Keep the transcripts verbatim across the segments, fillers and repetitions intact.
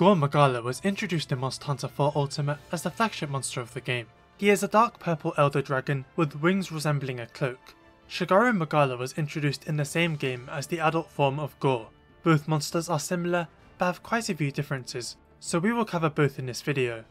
Gore Magala was introduced in Monster Hunter four Ultimate as the flagship monster of the game. He is a dark purple elder dragon with wings resembling a cloak. Shagaru Magala was introduced in the same game as the adult form of Gore. Both monsters are similar, but have quite a few differences, so we will cover both in this video.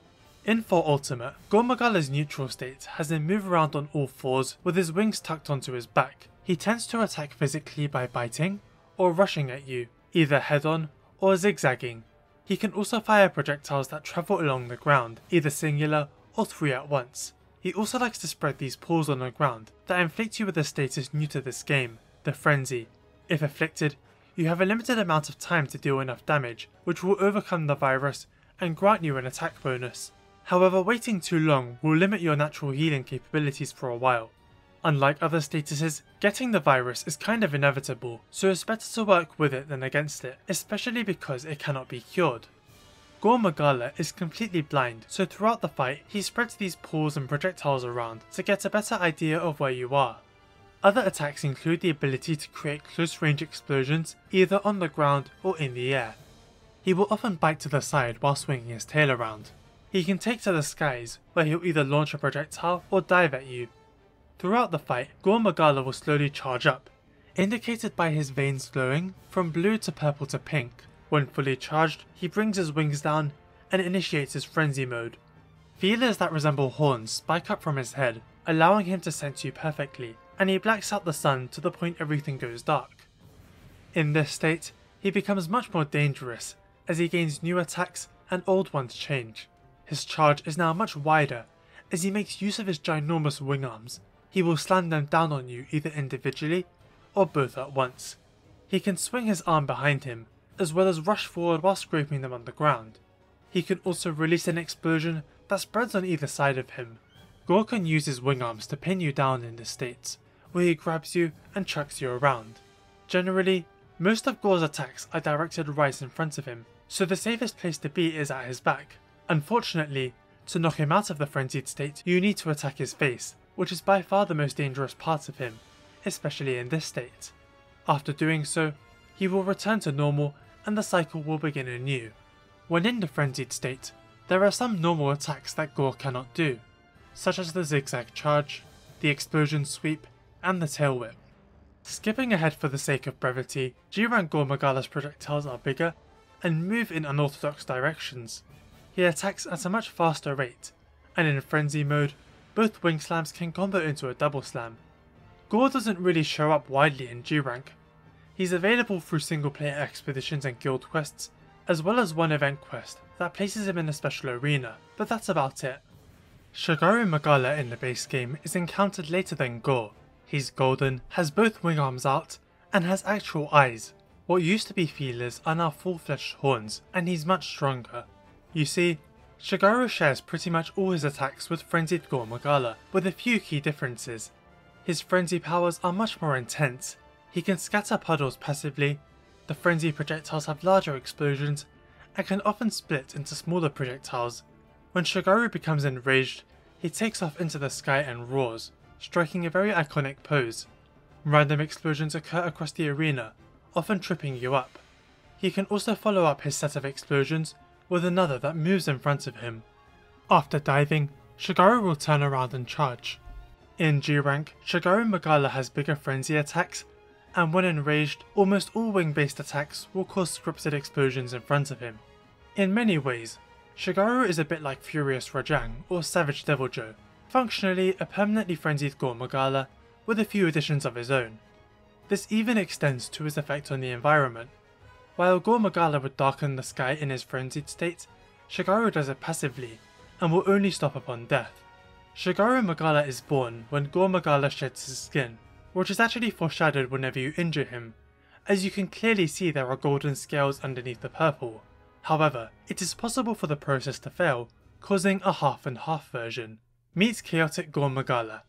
In four Ultimate, Gore Magala's neutral state has him move around on all fours with his wings tucked onto his back. He tends to attack physically by biting or rushing at you, either head-on or zigzagging. He can also fire projectiles that travel along the ground, either singular or three at once. He also likes to spread these paws on the ground that inflict you with a status new to this game, the Frenzy. If afflicted, you have a limited amount of time to deal enough damage, which will overcome the virus and grant you an attack bonus. However, waiting too long will limit your natural healing capabilities for a while. Unlike other statuses, getting the virus is kind of inevitable, so it's better to work with it than against it, especially because it cannot be cured. Gore Magala is completely blind, so throughout the fight he spreads these paws and projectiles around to get a better idea of where you are. Other attacks include the ability to create close range explosions either on the ground or in the air. He will often bite to the side while swinging his tail around. He can take to the skies, where he'll either launch a projectile or dive at you. Throughout the fight, Gore Magala will slowly charge up, indicated by his veins glowing from blue to purple to pink. When fully charged, he brings his wings down and initiates his frenzy mode. Feelers that resemble horns spike up from his head, allowing him to sense you perfectly, and he blacks out the sun to the point everything goes dark. In this state, he becomes much more dangerous as he gains new attacks and old ones change. His charge is now much wider as he makes use of his ginormous wing arms. He will slam them down on you either individually or both at once. He can swing his arm behind him, as well as rush forward while scraping them on the ground. He can also release an explosion that spreads on either side of him. Gore can use his wing arms to pin you down in this state, where he grabs you and chucks you around. Generally, most of Gore's attacks are directed right in front of him, so the safest place to be is at his back. Unfortunately, to knock him out of the frenzied state, you need to attack his face, which is by far the most dangerous part of him, especially in this state. After doing so, he will return to normal and the cycle will begin anew. When in the frenzied state, there are some normal attacks that Gore cannot do, such as the zigzag charge, the explosion sweep, and the tail whip. Skipping ahead for the sake of brevity, G-Rank Gore Magala's projectiles are bigger and move in unorthodox directions. He attacks at a much faster rate, and in frenzy mode, both wing slams can combo into a double slam. Gore doesn't really show up widely in G-Rank. He's available through single player expeditions and guild quests, as well as one event quest that places him in a special arena, but that's about it. Shagaru Magala in the base game is encountered later than Gore. He's golden, has both wing arms out, and has actual eyes. What used to be feelers are now full-fledged horns, and he's much stronger. You see, Shagaru shares pretty much all his attacks with frenzied Gore Magala, with a few key differences. His frenzy powers are much more intense. He can scatter puddles passively, the frenzy projectiles have larger explosions, and can often split into smaller projectiles. When Shagaru becomes enraged, he takes off into the sky and roars, striking a very iconic pose. Random explosions occur across the arena, often tripping you up. He can also follow up his set of explosions with another that moves in front of him. After diving, Shagaru will turn around and charge. In G-Rank, Shagaru Magala has bigger frenzy attacks, and when enraged, almost all wing-based attacks will cause scripted explosions in front of him. In many ways, Shagaru is a bit like Furious Rajang or Savage Devil Joe, functionally a permanently frenzied Gore Magala with a few additions of his own. This even extends to his effect on the environment. While Gore Magala would darken the sky in his frenzied state, Shagaru does it passively and will only stop upon death. Shagaru Magala is born when Gore Magala sheds his skin, which is actually foreshadowed whenever you injure him, as you can clearly see there are golden scales underneath the purple. However, it is possible for the process to fail, causing a half and half version. Meet Chaotic Gore Magala.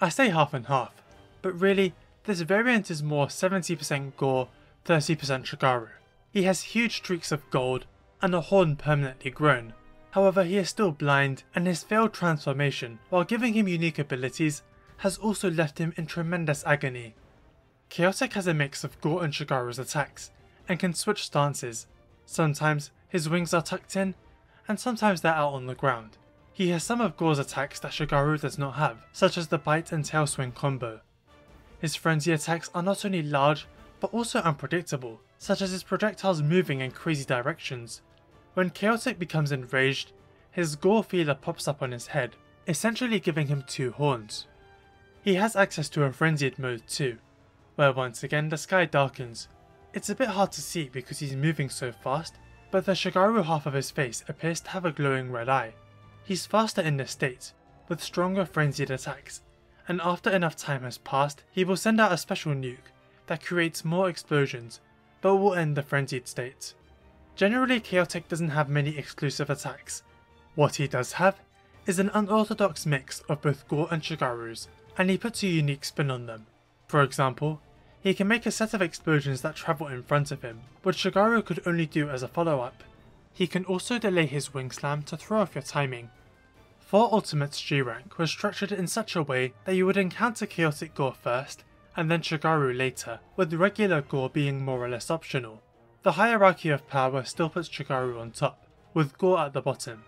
I say half and half, but really, this variant is more seventy percent Gore, thirty percent Shagaru. He has huge streaks of gold and a horn permanently grown. However, he is still blind, and his failed transformation, while giving him unique abilities, has also left him in tremendous agony. Chaotic has a mix of Gore and Shagaru's attacks, and can switch stances. Sometimes his wings are tucked in, and sometimes they're out on the ground. He has some of Gore's attacks that Shagaru does not have, such as the bite and tail swing combo. His frenzy attacks are not only large, but also unpredictable, such as his projectiles moving in crazy directions. When Chaotic becomes enraged, his Gore feeler pops up on his head, essentially giving him two horns. He has access to a frenzied mode too, where once again the sky darkens. It's a bit hard to see because he's moving so fast, but the Shagaru half of his face appears to have a glowing red eye. He's faster in this state, with stronger frenzied attacks, and after enough time has passed, he will send out a special nuke that creates more explosions, but will end the frenzied state. Generally, Chaotic doesn't have many exclusive attacks. What he does have is an unorthodox mix of both Gore and Shagaru's, and he puts a unique spin on them. For example, he can make a set of explosions that travel in front of him, which Shagaru could only do as a follow-up. He can also delay his wing slam to throw off your timing. four Ultimate's G rank was structured in such a way that you would encounter Chaotic Gore first, and then Shagaru later, with regular Gore being more or less optional. The hierarchy of power still puts Shagaru on top, with Gore at the bottom.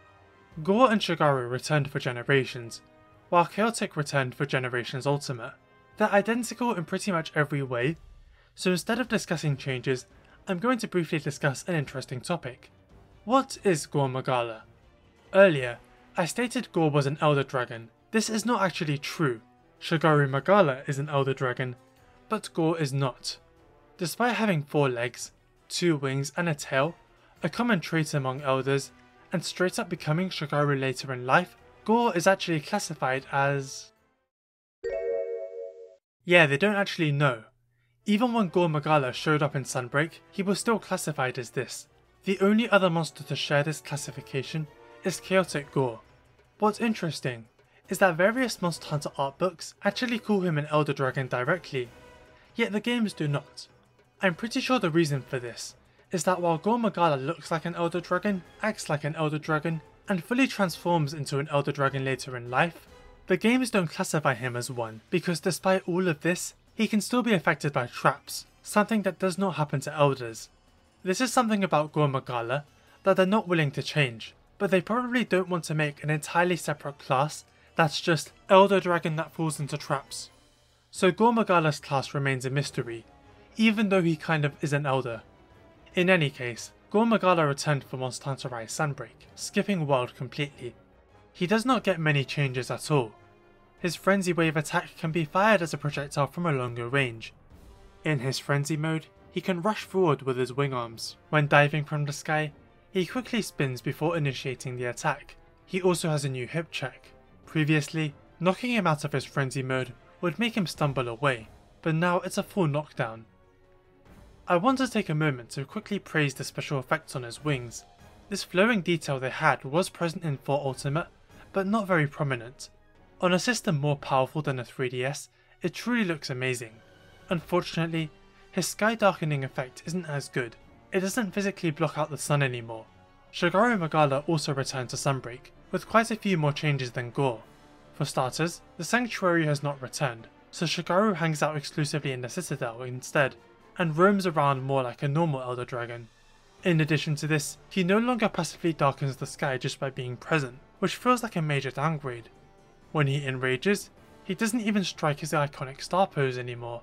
Gore and Shagaru returned for Generations, while Chaotic returned for Generations Ultimate. They're identical in pretty much every way, so instead of discussing changes, I'm going to briefly discuss an interesting topic. What is Gore Magala? Earlier, I stated Gore was an Elder Dragon. This is not actually true. Shagaru Magala is an Elder Dragon, but Gore is not. Despite having four legs, two wings and a tail, a common trait among Elders, and straight up becoming Shagaru later in life, Gore is actually classified as... Yeah, they don't actually know. Even when Gore Magala showed up in Sunbreak, he was still classified as this. The only other monster to share this classification is Chaotic Gore. What's interesting is that various Monster Hunter art books actually call him an Elder Dragon directly, yet the games do not. I'm pretty sure the reason for this is that while Gore Magala looks like an Elder Dragon, acts like an Elder Dragon, and fully transforms into an Elder Dragon later in life, the games don't classify him as one, because despite all of this, he can still be affected by traps, something that does not happen to Elders. This is something about Gore Magala that they're not willing to change, but they probably don't want to make an entirely separate class that's just Elder Dragon that falls into traps. So Gore Magala's class remains a mystery, even though he kind of is an Elder. In any case, Gore Magala returned for Monster Hunter Rise Sunbreak, skipping World completely. He does not get many changes at all. His frenzy wave attack can be fired as a projectile from a longer range. In his frenzy mode, he can rush forward with his wing arms. When diving from the sky, he quickly spins before initiating the attack. He also has a new hip check. Previously, knocking him out of his frenzy mode would make him stumble away, but now it's a full knockdown. I want to take a moment to quickly praise the special effects on his wings. This flowing detail they had was present in four Ultimate, but not very prominent. On a system more powerful than a three D S, it truly looks amazing. Unfortunately, his sky darkening effect isn't as good. It doesn't physically block out the sun anymore. Shagaru Magala also returned to Sunbreak, with quite a few more changes than Gore. For starters, the Sanctuary has not returned, so Shagaru hangs out exclusively in the Citadel instead, and roams around more like a normal Elder Dragon. In addition to this, he no longer passively darkens the sky just by being present, which feels like a major downgrade. When he enrages, he doesn't even strike his iconic star pose anymore.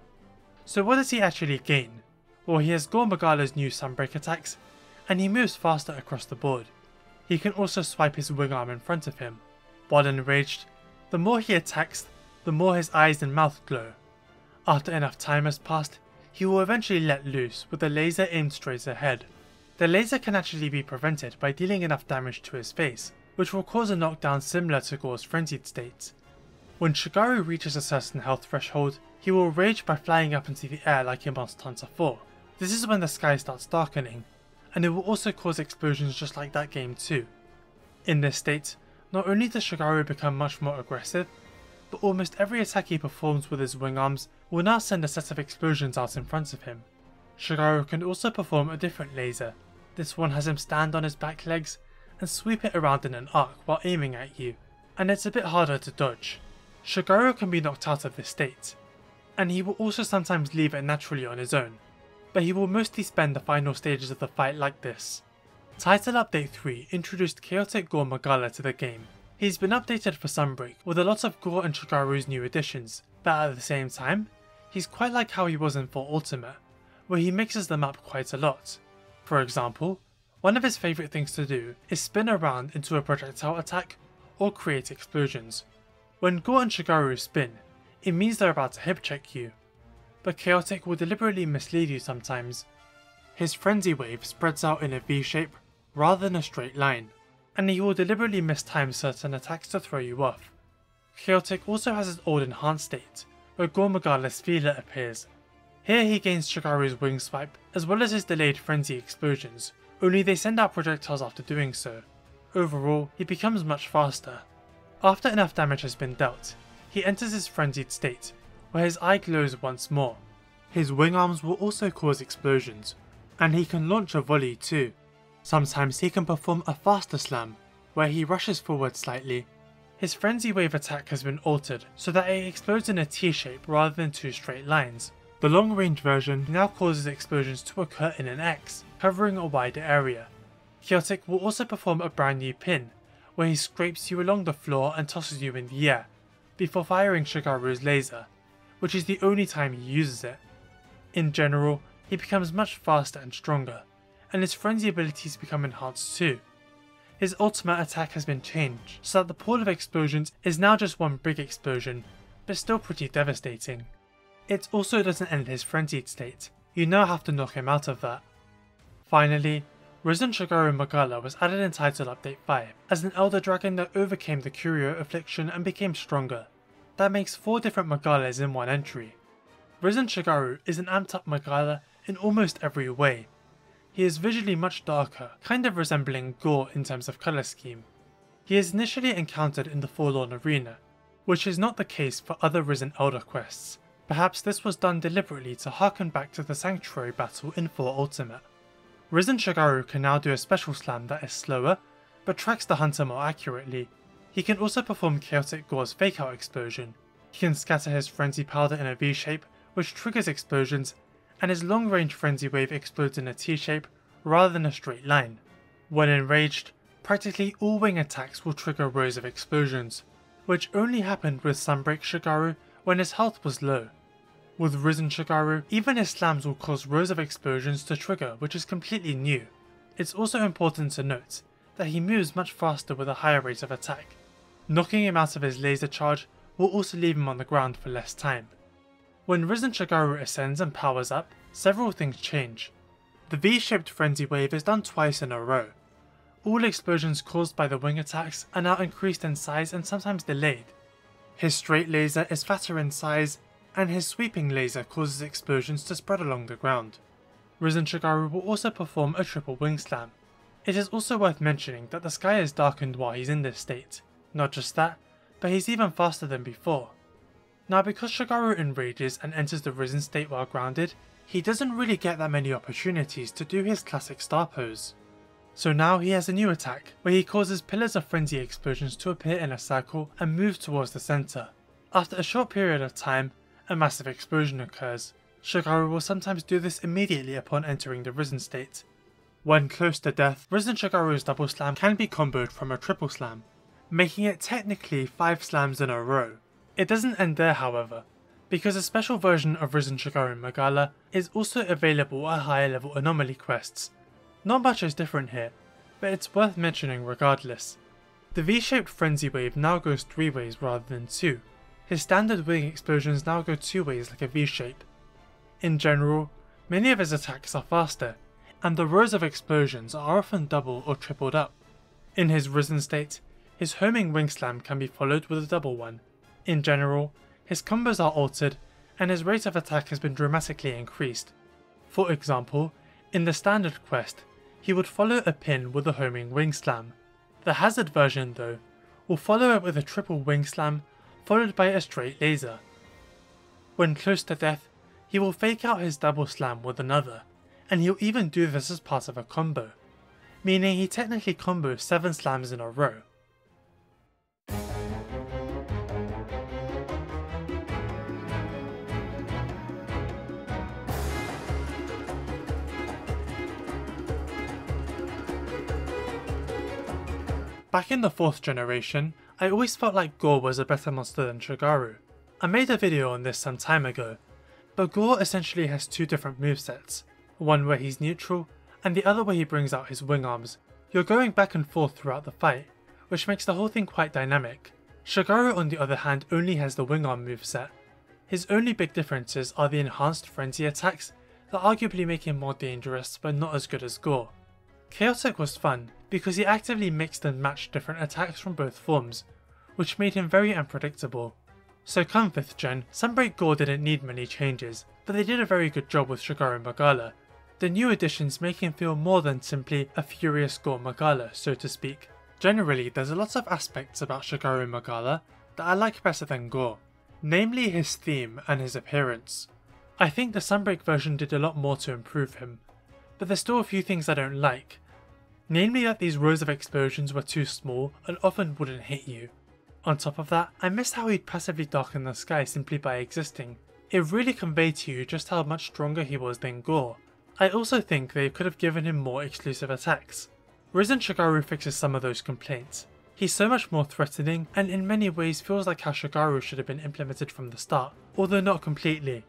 So what does he actually gain? Well, he has Gore Magala's new Sunbreak attacks, and he moves faster across the board. He can also swipe his wing arm in front of him. While enraged, the more he attacks, the more his eyes and mouth glow. After enough time has passed, he will eventually let loose with the laser aimed straight ahead. The laser can actually be prevented by dealing enough damage to his face, which will cause a knockdown similar to Gore's frenzied state. When Shagaru reaches a certain health threshold, he will rage by flying up into the air like in Monster Hunter four. This is when the sky starts darkening, and it will also cause explosions just like that game too. In this state, not only does Shagaru become much more aggressive, but almost every attack he performs with his wing arms will now send a set of explosions out in front of him. Shagaru can also perform a different laser. This one has him stand on his back legs and sweep it around in an arc while aiming at you, and it's a bit harder to dodge. Shagaru can be knocked out of this state, and he will also sometimes leave it naturally on his own, but he will mostly spend the final stages of the fight like this. Title Update three introduced Chaotic Gore Magala to the game. He's been updated for Sunbreak with a lot of Gore and Shagaru's new additions, but at the same time, he's quite like how he was in four Ultimate, where he mixes them up quite a lot. For example, one of his favourite things to do is spin around into a projectile attack or create explosions. When Gore and Shagaru spin, it means they're about to hip check you, but Chaotic will deliberately mislead you sometimes. His frenzy wave spreads out in a V shape rather than a straight line, and he will deliberately mistime certain attacks to throw you off. Chaotic also has his old enhanced state, where Gore Magala's feeler appears. Here he gains Shagaru's wing swipe as well as his delayed frenzy explosions, only they send out projectiles after doing so. Overall, he becomes much faster. After enough damage has been dealt, he enters his frenzied state, where his eye glows once more. His wing arms will also cause explosions, and he can launch a volley too. Sometimes he can perform a faster slam, where he rushes forward slightly. His frenzy wave attack has been altered so that it explodes in a T-shape rather than two straight lines. The long range version now causes explosions to occur in an X, covering a wider area. Chaotic will also perform a brand new pin, where he scrapes you along the floor and tosses you in the air, before firing Shagaru's laser, which is the only time he uses it. In general, he becomes much faster and stronger, and his frenzy abilities become enhanced too. His ultimate attack has been changed so that the pool of explosions is now just one big explosion, but still pretty devastating. It also doesn't end his frenzied state, you now have to knock him out of that. Finally, Risen Shagaru Magala was added in Title Update five as an elder dragon that overcame the Curio affliction and became stronger. That makes four different Magalas in one entry. Risen Shagaru is an amped up Magala in almost every way. He is visually much darker, kind of resembling Gore in terms of colour scheme. He is initially encountered in the Forlorn Arena, which is not the case for other Risen Elder quests. Perhaps this was done deliberately to harken back to the Sanctuary battle in four Ultimate. Risen Shagaru can now do a special slam that is slower, but tracks the hunter more accurately. He can also perform Chaotic Gore's Fakeout explosion. He can scatter his frenzy powder in a V shape, which triggers explosions, and his long range frenzy wave explodes in a T-shape rather than a straight line. When enraged, practically all wing attacks will trigger rows of explosions, which only happened with Sunbreak Shagaru when his health was low. With Risen Shagaru, even his slams will cause rows of explosions to trigger, which is completely new. It's also important to note that he moves much faster with a higher rate of attack. Knocking him out of his laser charge will also leave him on the ground for less time. When Risen Shagaru ascends and powers up, several things change. The V-shaped frenzy wave is done twice in a row. All explosions caused by the wing attacks are now increased in size and sometimes delayed. His straight laser is fatter in size, and his sweeping laser causes explosions to spread along the ground. Risen Shagaru will also perform a triple wing slam. It is also worth mentioning that the sky is darkened while he's in this state. Not just that, but he's even faster than before. Now, because Shagaru enrages and enters the Risen state while grounded, he doesn't really get that many opportunities to do his classic star pose. So now he has a new attack, where he causes pillars of frenzy explosions to appear in a circle and move towards the center. After a short period of time, a massive explosion occurs. Shagaru will sometimes do this immediately upon entering the Risen state. When close to death, Risen Shagaru's double slam can be comboed from a triple slam, making it technically five slams in a row. It doesn't end there however, because a special version of Risen Shagaru Magala is also available at higher level anomaly quests. Not much is different here, but it's worth mentioning regardless. The V-shaped frenzy wave now goes three ways rather than two. His standard wing explosions now go two ways like a V-shape. In general, many of his attacks are faster, and the rows of explosions are often double or tripled up. In his Risen state, his homing wing slam can be followed with a double one. In general, his combos are altered and his rate of attack has been dramatically increased. For example, in the standard quest, he would follow a pin with a homing wing slam. The hazard version though, will follow it with a triple wing slam followed by a straight laser. When close to death, he will fake out his double slam with another, and he'll even do this as part of a combo, meaning he technically combos seven slams in a row. Back in the fourth generation, I always felt like Gore was a better monster than Shagaru. I made a video on this some time ago, but Gore essentially has two different movesets, one where he's neutral and the other where he brings out his wing arms. You're going back and forth throughout the fight, which makes the whole thing quite dynamic. Shagaru on the other hand only has the wing arm moveset. His only big differences are the enhanced frenzy attacks that arguably make him more dangerous but not as good as Gore. Chaotic was fun because he actively mixed and matched different attacks from both forms, which made him very unpredictable. So come fifth gen, Sunbreak Gore didn't need many changes, but they did a very good job with Shagaru Magala. The new additions make him feel more than simply a Furious Gore Magala, so to speak. Generally, there's a lot of aspects about Shagaru Magala that I like better than Gore, namely his theme and his appearance. I think the Sunbreak version did a lot more to improve him, but there's still a few things I don't like, namely that these rows of explosions were too small and often wouldn't hit you. On top of that, I missed how he'd passively darken the sky simply by existing. It really conveyed to you just how much stronger he was than Gore. I also think they could have given him more exclusive attacks. Risen Shagaru fixes some of those complaints. He's so much more threatening and in many ways feels like how Shagaru should have been implemented from the start, although not completely.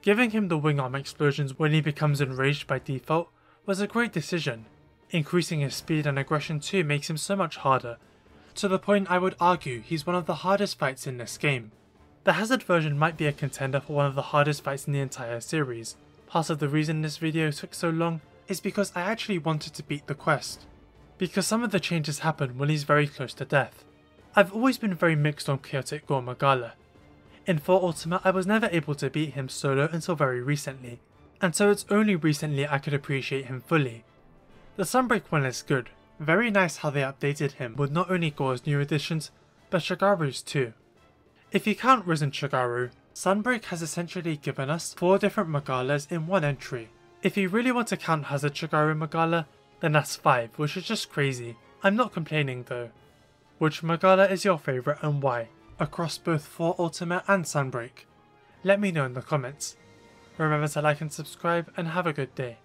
Giving him the wing arm explosions when he becomes enraged by default was a great decision. Increasing his speed and aggression too makes him so much harder, to the point I would argue he's one of the hardest fights in this game. The Hazard version might be a contender for one of the hardest fights in the entire series. Part of the reason this video took so long is because I actually wanted to beat the quest, because some of the changes happen when he's very close to death. I've always been very mixed on Chaotic Gore Magala. In four Ultimate, I was never able to beat him solo until very recently, and so it's only recently I could appreciate him fully. The Sunbreak one is good, very nice how they updated him with not only Gore's new additions, but Shagaru's too. If you count Risen Shagaru, Sunbreak has essentially given us four different Magalas in one entry. If you really want to count Hazard Shagaru Magala, then that's five, which is just crazy. I'm not complaining though. Which Magala is your favourite and why, across both four Ultimate and Sunbreak? Let me know in the comments. Remember to like and subscribe, and have a good day.